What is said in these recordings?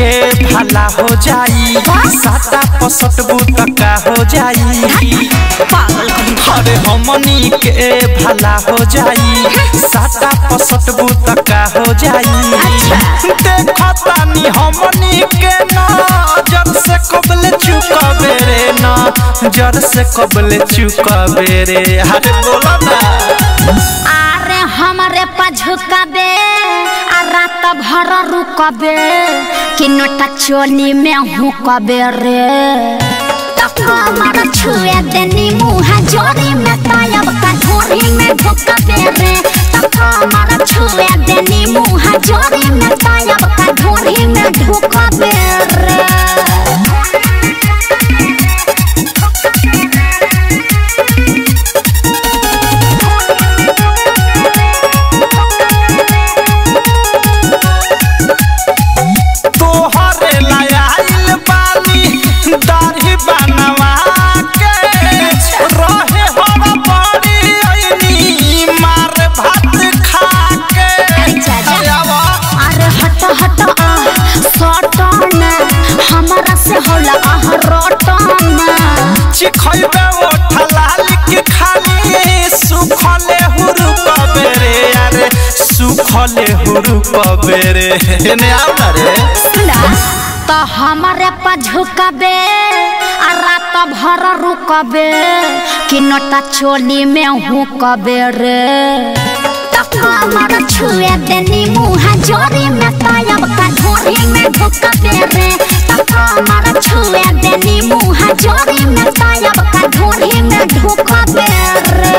के भला हो जाई, साता पसतबू तका हो जाई। अरे हमनी के भला हो जाई, साता पसतबू तका हो जाई। देखतानी हमनी के नजर से कबले चुकाबे रे, नजर से कबले चुकाबे रे। अरे बोला ना हमरे पझुकाबे आ रात भर रुकबे कि नोटा चोली में हुकबे रे। तको हमरा छुए देनी मुहा जोरी में तायब का धोरी में भुकबे रे। तको हमरा छुए देनी मुहा जोरी में तायब का धोरी में भुकबे रे। तो हमारे पझुकाबे आ रात भर रुकबे कि नोटा चोली में हुकबे रे। तको हमरा छुए देनी मुहा जोरी में तायब का धोरी में भुकबे रे। तको हमरा छुए देनी मुहा जोरी में तायब का धोरी में भुकबे रे।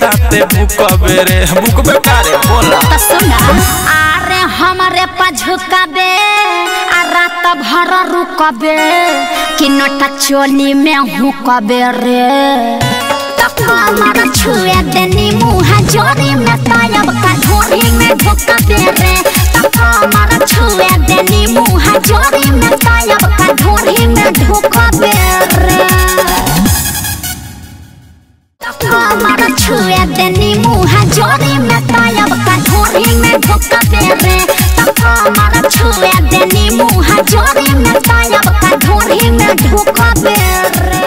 दाते भुकबे रे, भुकबे कारे बोला त सुना। अरे हमरे पझुकाबे आ रात भर रुकबे कि नोटा चोली में हुकबे रे। तको हमरा छुए देनी मुहा जोरी में तायब का धोरी में भुकबे रे। तको हमरा छुए देनी मुहा जोरी में तायब का धोरी में भुकबे रे। तको हमरा छुए देनी मुहा जोरी में तायब का धोरी में भुकबे रे। तको हमरा छुए देनी मुहा जोरी में तायब का धोरी में भुकबे रे।